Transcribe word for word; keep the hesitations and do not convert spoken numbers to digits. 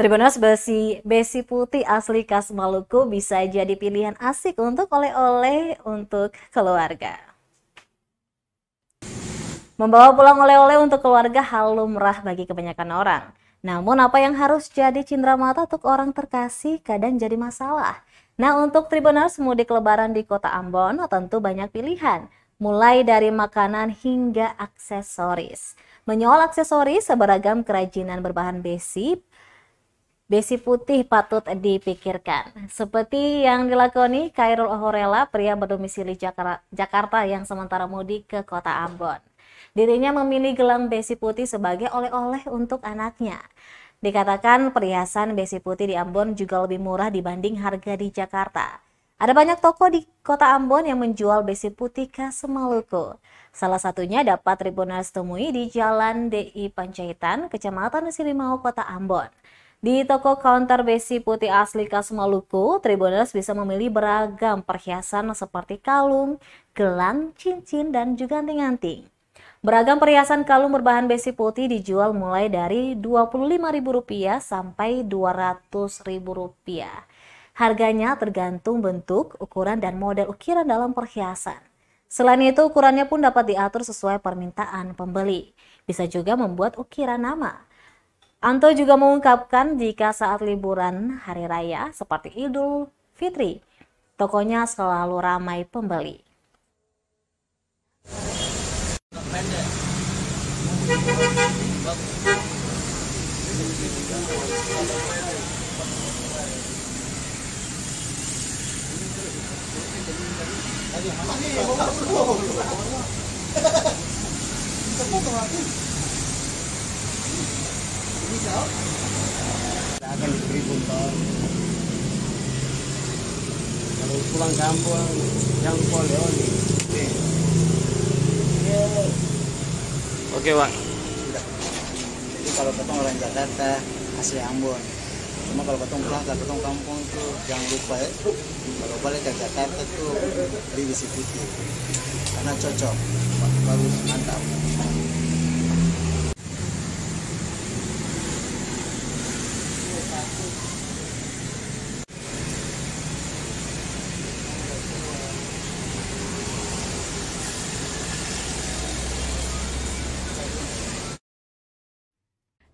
Tribunas besi, besi putih asli khas Maluku bisa jadi pilihan asik untuk oleh-oleh untuk keluarga. Membawa pulang oleh-oleh untuk keluarga hal lumrah bagi kebanyakan orang. Namun apa yang harus jadi cindramata untuk orang terkasih kadang jadi masalah. Nah, untuk Tribuners mudik lebaran di Kota Ambon tentu banyak pilihan. Mulai dari makanan hingga aksesoris. Menyoal aksesoris seberagam kerajinan berbahan besi, Besi putih patut dipikirkan. Seperti yang dilakoni Khairul Ohorella, pria berdomisili Jakarta yang sementara mudik ke Kota Ambon. Dirinya memilih gelang besi putih sebagai oleh-oleh untuk anaknya. Dikatakan perhiasan besi putih di Ambon juga lebih murah dibanding harga di Jakarta. Ada banyak toko di Kota Ambon yang menjual besi putih khas Maluku. Salah satunya dapat Tribuners temui di Jalan D I Panjaitan, Kecamatan Sirimau, Kota Ambon. Di toko Counter Besi Putih asli khas Maluku, Tribuners bisa memilih beragam perhiasan seperti kalung, gelang, cincin, dan juga anting-anting. Beragam perhiasan kalung berbahan besi putih dijual mulai dari dua puluh lima ribu rupiah sampai dua ratus ribu rupiah. Harganya tergantung bentuk, ukuran, dan model ukiran dalam perhiasan. Selain itu, ukurannya pun dapat diatur sesuai permintaan pembeli. Bisa juga membuat ukiran nama. Anto juga mengungkapkan jika saat liburan hari raya seperti Idul Fitri, tokonya selalu ramai pembeli. Akan diberi bonton. Kalau pulang kampung yang poleon. Oke, Bang. Sudah. Jadi kalau ketong orang Jakarta asli Ambon. Cuma kalau ketong pulang ke ketong kampung tuh jangan lupa ya. Kalau balik ke Jakarta tuh beli besi putih. Karena cocok. Baru mantap.